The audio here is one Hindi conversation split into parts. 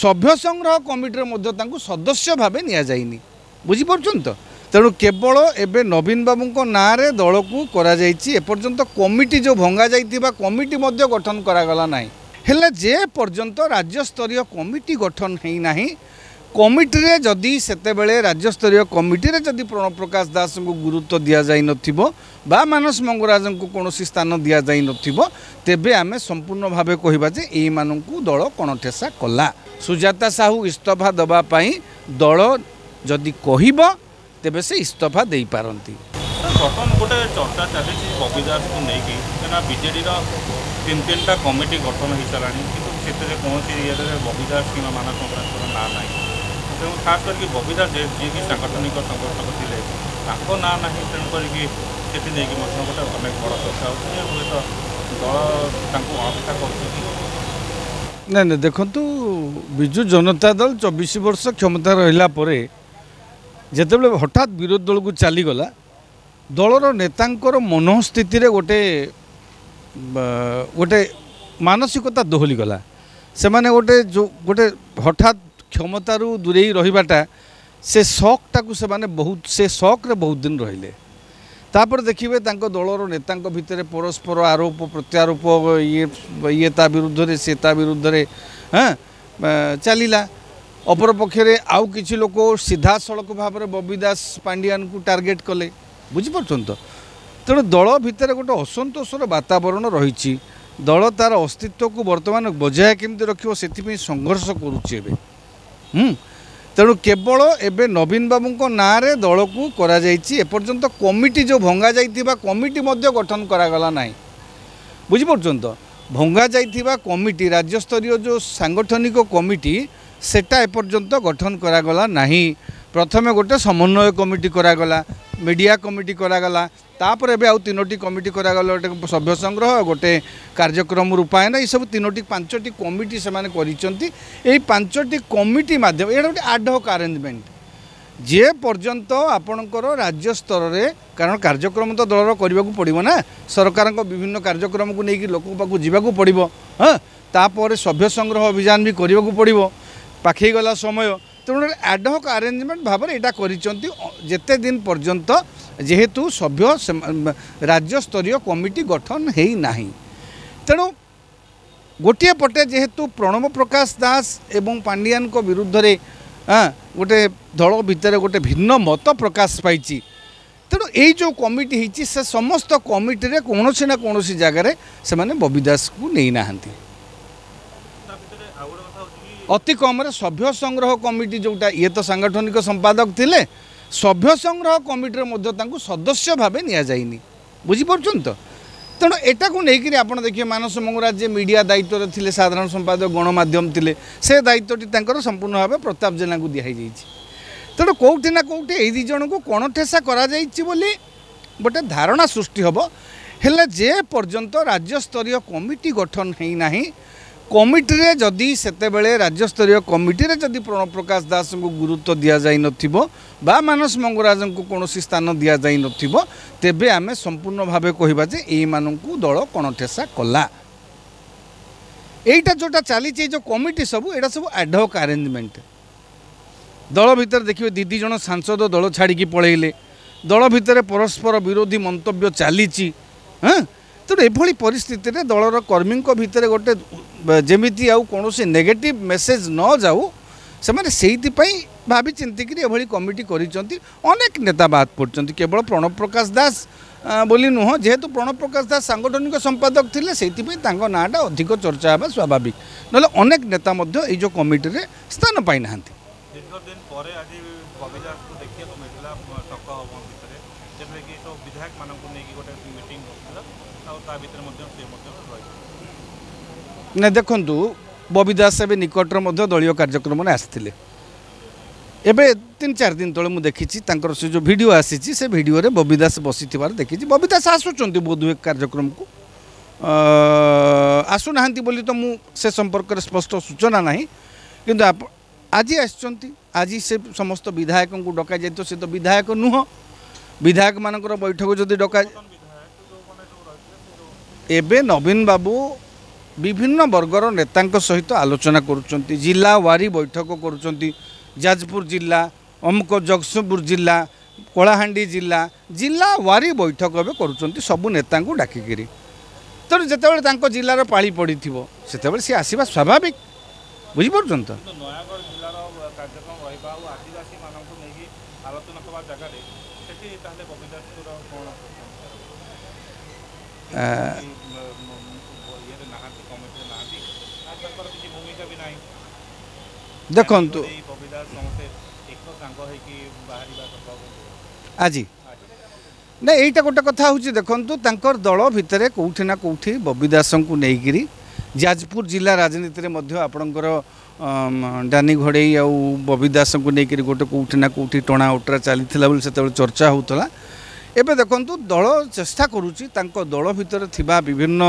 सभ्य संग्रह कमिटी सदस्य भाव नि बुझीपुर तो तेणु केवल एवं नवीन बाबू ना दल को करपर्यंत कमिटी जो भंगा जा कमिटी गठन कराला ना जे पर्यंत राज्य स्तरीय कमिटी गठन होना कमिटी रे जदि सेतेबेले राज्य स्तरीय कमिटी रे जदि प्रणव प्रकाश दास को गुरुत्व दि जाई नथिबो बा मानस मंगराज को कोनोसी स्थान दि जाई नथिबो तेबे आमे संपूर्ण भावे कहिबा जे एई माननकू दल कोणठेसा कला। सुजाता साहू इस्तफा दबा पई दल जदि कहिबो तेबे से इस्तफा देई पारंती। प्रथम गोटे चर्चा चली बबी दास को नै कि ना बीजेडी रा तीन तीन टा कमिटी गठन होई सारानी किंतु क्षेत्र रे कोनोसी एरिया रे बबी दास की मानस मंगराज को ना नै तेणु खास करके बबी दास जी सांगठनिक संगठक थे ना ना तेणु करेंगे गोटे अनेक बड़ चर्चा हे तो दल अपेक्षा कर देखु। विजु जनता दल 24 वर्ष क्षमता रहा जिते हठात विरोध दल को चलीगला दलर नेता मनोस्थित गोटे गोटे मानसिकता दोहलीगला से माने गोटे जो गोटे हठात क्षमतारू दूरे रहीबाटा से शौकटा को बहुत से शौक्रे बहुत दिन रहिले तापर देखिए दलर नेता भितर परस्पर आरोप प्रत्यारोप ये ता विरुद्ध से ता विरुद्ध हाँ चलला। अपर पक्षे आउ किछि लोक सीधा सड़क भाव में बबी दास पांडियान को टार्गेट कले बुझीपुर तो तेणु दल भितर गोटे असंतोषर वातावरण रही दल तार अस्तित्व को बर्तमान बजाय केमती रखिबो सेतिपई संघर्ष करुछि एबे तेणु केवल एवं नवीन बाबू ना दल को करपर्यंत कमिटी जो भंगा जा कमिटी गठन कराला ना बुझीपुर तो भंगा जा कमिटी राज्य स्तरीय जो सांगठनिक कमिटी सेटा एपर्यंत गठन कराला ना। प्रथम गोटे समन्वय कमिटी कराला मीडिया कमिटी कराला तापर एवं आउ तीनोटी कमिटी कराला गोटे सभ्य संग्रह गोटे कार्यक्रम रूपायन ये सब तीनोटी पांचटी कमिटी से माने करिसेंती एई पांचटी कमिटी माध्यम ये गोटे आडहक आरेंजमेंट जे पर्यंत आपणकर राज्य स्तर रे कारण कार्यक्रम तो दलर करबाकू पड़िबो ना सरकार विभिन्न कार्यक्रम को लेकिन लोक पाकू जीवाकू पड़िबो हां तापर सभ्य संग्रह अभियान भी करबाकू पड़िबो पाखै गला समय तेणु आडहक आरेंजमेंट भाव में यहाँ जिते दिन पर्यंत जेहेतु सभ्य राज्य स्तरीय कमिटी गठन होना तेणु गोटे पटे जेहेतु प्रणव प्रकाश दास एवं पांडियान को विरुद्ध रे गोटे दल भितर गोटे भिन्न मत प्रकाश पाई तेणु यही जो कमिटी होती से समस्त कमिटी रे कौन ना कौन जगार से माने बबी दास को नहीं ना अति कम सभ्य संग्रह कमिटी जोटा ये तो सांगठनिक संपादक थिले सभ्य संग्रह कमिटी सदस्य भाव नि बुझीपुर तो तेणु एटा को लेकर आप देखिए मानस मंगराज जे मीडिया दायित्व थे साधारण संपादक गणमाध्यम थे से दायित्वटी संपूर्ण भाव प्रताप जेना को दिखाई तेणु कौटी ना कौटी यही दिज को कौन ठेसा गोटे धारणा सृष्टि हम हेल्ला जे पर्यंत राज्य स्तरीय कमिटी गठन होना कमिटी रे जदि सेतेबेले राज्य स्तरीय कमिटी रे जदि प्रणव प्रकाश दास को गुरुत्व दि जाई नथिबो बा मानस मंगराज को कोनोसी स्थान दि जाई नथिबो तेबे आमे संपूर्ण भावे कहिबा जे एई माननकू दल कोणठेसा कला। एटा जोटा चली जो कमिटी सब एटा सब एडहॉक अरेंजमेंट दल भीतर देखिए दीदी जन सांसद दल छाड़ी पळेइले दल भीतर परस्पर विरोधी मंतव्य चली हाँ तेणु एभली परिस्थिति रे दलर कर्मी भितर गोटे जमीती आउ कौन से नेगेटिव मेसेज न जाऊ से माने सेहितिपई भाबी चिंतिकरी एभली कमिटी करिसंती अनेक नेता बात पड़चंती केवल प्रणव प्रकाश दास बोली नुह जेहेतु प्रणव प्रकाश दास सांगठनिक संपादक थिले सेहितिपई तांको नाटा अधिक चर्चा हेबा स्वाभाविक नले अनेक नेता मध्ये ए जो कमिटी रे स्थान पाई नाहंती। दीर्घ दिन परे आज बबी दास को देखिया तो मिथिला टक्का होबो भितर जेमे कि तो विधायक मानन को नेकी गोटे मीटिंग होतला आ ता भितर मध्ये से मध्ये ना देखु बबी दास एवं निकटर मध्य दलीय कार्यक्रम में आसते एबे 3-4 दिन तले मुझे देखी से जो भिड आसी से भिडियो रे बबी दास बसी देखी बबी दास आसुच्च बोधहुए कार्यक्रम को आसुना बोली तो मु से संपर्क स्पष्ट सूचना ना कि आज आज से समस्त विधायक को डक जाए तो सी तो विधायक नुह विधायक मान बैठक जदि डक एवं नवीन बाबू विभिन्न वर्गर नेता सहित आलोचना करुँच जिला वारी बैठक करुँच जाजपुर जिला अमुक जगतसिंहपुर जिला कोलाहांडी जिला जिला वारी बैठक एवं करुँच सबू नेता डाकिकी तेणु जिते जिलार पाड़ी पड़ी से सी आसवा स्वाभाविक बुझीपुर देखु आज ना यहीटा गोटे कथा हूँ देखु तर दल भितर कौटि ना कौटि बबी दास को लेकर जाजपुर जिला राजनीति में आपणकर डानी घड़े आ बबी दास को लेकर गोटे कौटि ना कौटि टणा उटरा चली से चर्चा होता एवं देखु दल चेष्टा करुच्ची दल भितर थिबा विभिन्न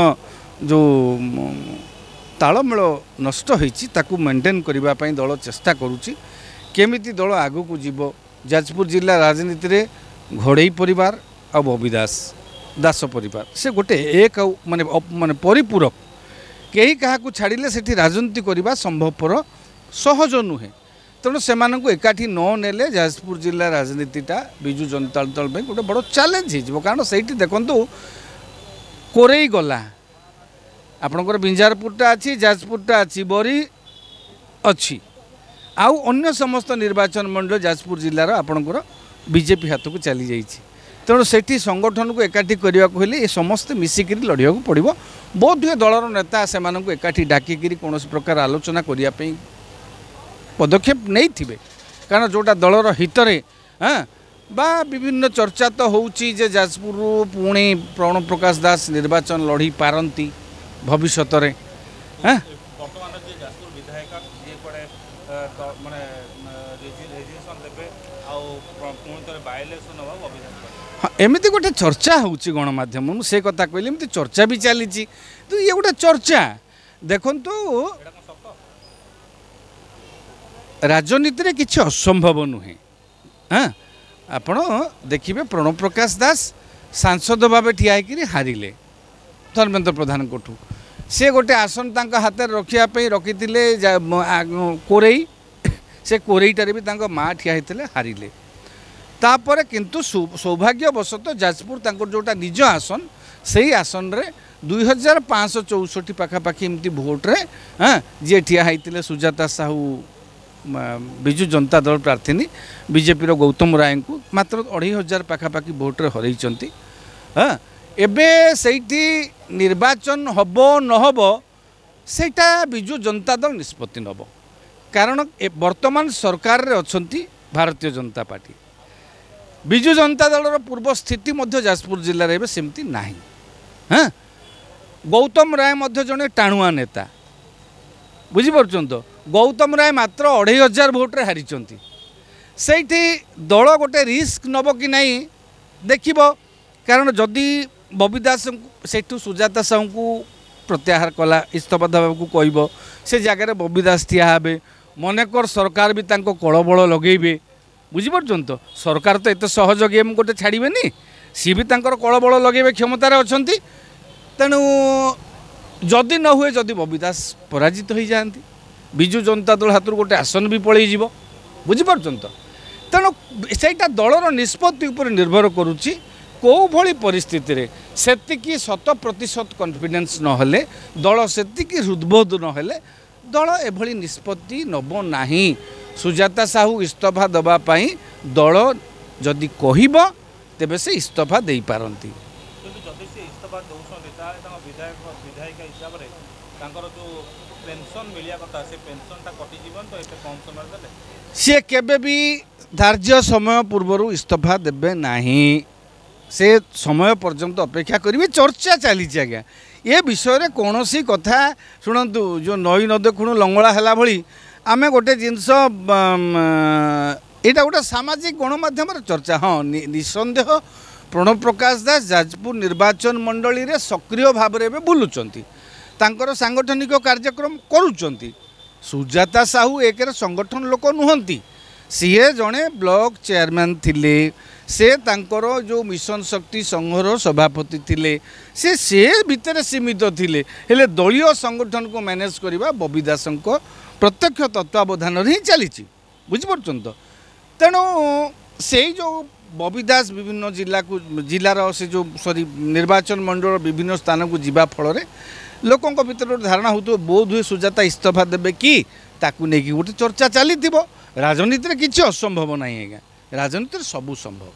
जो तालमेल नष्ट होइची ताकू मेंटेन करिबा पई दल चेष्टा करुच्ची केमिति दल आगु को जीवो जाजपुर जिला राजनीति रे घोड़ई परिवार आ बबी दास परिवार से गोटे एक माने परिपूरक केही कहा को छाड़िले सेठी राजनीति करिबा संभवपर सहज नुहे तेणु से एकाठी न नेले जाजपुर जिला राजनीतिटा बिजु जनता दल पे गोटे बड़ चैलेंज हो कारण सेठी देखंतु कोरेई गला आपणकर बिंजारपुरटा अच्छी जाजपुरटा अच्छी बरी अच्छी आउ अन्य समस्त निर्वाचन मंडल जाजपुर जिलार आपणकर बीजेपी हाथ को चली जाइए तेणु सेठी संगठन को एकाठी करने को हेले समस्ते मिसिक लड़ाक पड़ो बहुत ही दलर नेता से एकाठी डाकिकी कौन प्रकार आलोचना करने पदक्षेप नहीं थे कारण जोटा दलर हित हाँ बा विभिन्न चर्चा तो होची जे जाजपुर पुणे प्रणव प्रकाश दास निर्वाचन लड़ी पारती भविष्य एमती गोटे चर्चा होची गणमाध्यम से कथा कहली एमती चर्चा भी चली तो ये गोटे चर्चा देखंतु राजनीति रे किछि असंभव नुहे हाँ आपण देखिबे प्रणव प्रकाश दास सांसद भाव ठिया होकर हारिले धर्मेन्द्र प्रधान कोठू से गोटे आसन तक हाथ रखापी रखी कोरई से कोरईटार भी माँ ठिया होते हारिले तापर किंतु सौभाग्यवशत जाजपुर तक जोटा निज आसन से ही आसन रे 2564 पखापाखि एमती भोट्रे हाँ जी ठिया होते सुजाता साहू विजु जनता दल प्रार्थी बीजेपी गौतम राय को मात्र 2500 पखापाखि भोट्रे हरई हाँ एबे सेठी निर्वाचन हब न हब सेटा बिजु जनता दल निष्पत्ति नब कारण वर्तमान सरकार रे अछंती भारतीय जनता पार्टी बिजु जनता दलर पूर्व स्थिति जाजपुर जिले में सेमती नाही हाँ गौतम राय जड़े टाणुआ नेता बुझीपुर गौतम राय मात्र 2500 भोट्रे हारी से दल गोटे रिस्क नब कि नहीं देख कारण जदि बबी दास सेठू सुजाता साहू को प्रत्याहार कला इस्तफा देवाक कह से जगार बबी दास ठिया हे मनेकर सरकार भी कलबल लगे बुझीपुर तो सरकार तो ये सहज गेम गोटे छाड़बे सी भी कलबल लगे क्षमतार अच्छा तेणु जदि न हुए जदि बबी दास पराजित हो जाती बिजु जनता दल हाथ गोटे आसन भी पलि जीव बुझीपुर तो तेणु से दलर निष्पत्ति निर्भर करुच्ची कौ भली परिस्थिति रे सेतिकी 100% कॉन्फिडेंस नहले दल सेतिकी हृदबोध नहले दल एभली निष्पत्ति नब नाही सुजाता साहू इस्तफा दबा पई दल जदि कहिबो तेबे से इस्तफा देई पारंती किंतु जदि से इस्तफा दोसो नेता ता विधायक विधायिका हिसाब रे तांकर जो पेंशन मिलिया कथा से पेंशन ता कटि जीवन तो एते कम समय देले से केबे भी धार्य समय पूर्वरु इस्तफा देबे नाही से समय पर्यंत अपेक्षा करेंगे चर्चा चली आज्ञा ये विषय में कौन सी कथा शुणु जो नई नद खुणु लंगला है भाई आम गोटे जिनस यहाँ गोटे सामाजिक गणमाध्यम चर्चा हाँ निसंदेह प्रणव प्रकाश दास जाजपुर निर्वाचन मंडली रे सक्रिय भाव में बुलूँच सांगठनिक कार्यक्रम करुँच सुजाता साहू एक संगठन लोक नुहंती सीए जड़े ब्लॉक चेयरमैन थिले से तांकर जो मिशन शक्ति संघर सभापति थिले से भितर सीमित थिले हेले दलीय संगठन को मैनेज करवा बबी दासंको प्रत्यक्ष तत्वावधान ही चली बुझिपार। तेणु से जो बबी दास विभिन्न जिला को जिलार से जो सरी निर्वाचन मंडल विभिन्न स्थान को जीवा फल लोकों भर धारणा हो बोध हुए सुजाता इस्तीफा देवे कि ताकू नहीं गोटे चर्चा चली राजनीति किसी असंभव ना। आज्ञा राजनीति सबू संभव।